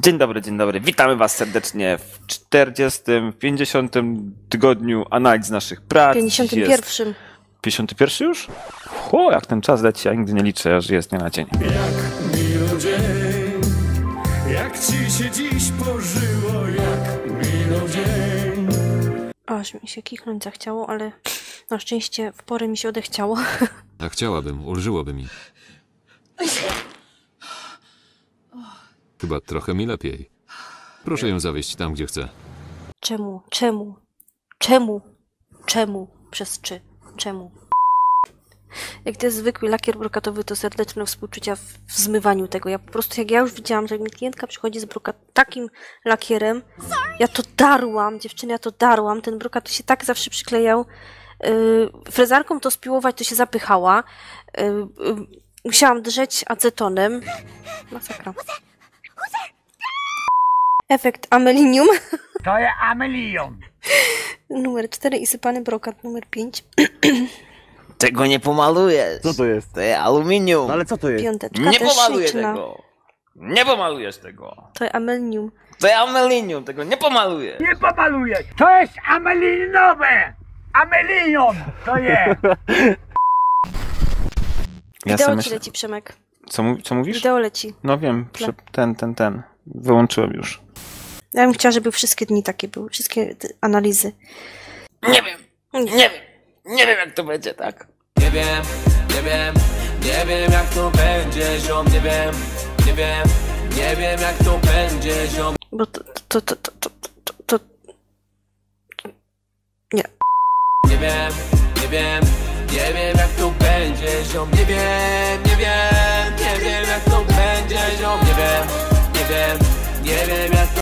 Dzień dobry, witamy Was serdecznie w 50. tygodniu analiz naszych prac. 51. 51 już? O, jak ten czas leci, ja nigdy nie liczę, aż jest nie na dzień. Jak minął dzień, jak Ci się dziś pożyło, jak minął dzień. Aż mi się kichnąć zachciało, ale na szczęście w porę mi się odechciało. A chciałabym, ulżyłoby mi. Chyba trochę mi lepiej. Proszę ją zawieźć tam, gdzie chce. Czemu? Czemu? Czemu? Czemu? Przez czy? Czemu? Jak to jest zwykły lakier brokatowy, to serdeczne współczucia w zmywaniu tego. Ja po prostu, jak ja już widziałam, że jak mi klientka przychodzi z takim lakierem, ja to darłam, dziewczyny, ja to darłam. Ten brokat się tak zawsze przyklejał. Frezarką to spiłować, to się zapychała. Musiałam drzeć acetonem. Masakra. Efekt amelinium. To jest amelion. Numer 4 i sypany brokat numer 5. Tego nie pomalujesz. Co to jest? To jest aluminium. No ale co to jest? Piąteczka, nie pomalujesz tego. Nie pomalujesz tego. To jest amelinium. To jest amelinium. Tego nie pomalujesz. Nie pomalujesz. To jest amelinowe. Amelion. To jest. Wideo ci leci, Przemek. Co mówisz? Wideo leci. No wiem. Ten. Wyłączyłem już. Ja bym chciała, żeby wszystkie dni takie były, wszystkie analizy. Nie wiem jak to będzie, tak? Nie wiem jak to będzie, ziom, nie wiem jak to będzie, ziom. Bo to... Nie. Nie wiem jak to będzie, ziom, nie wiem jak to będzie, ziom, nie wiem.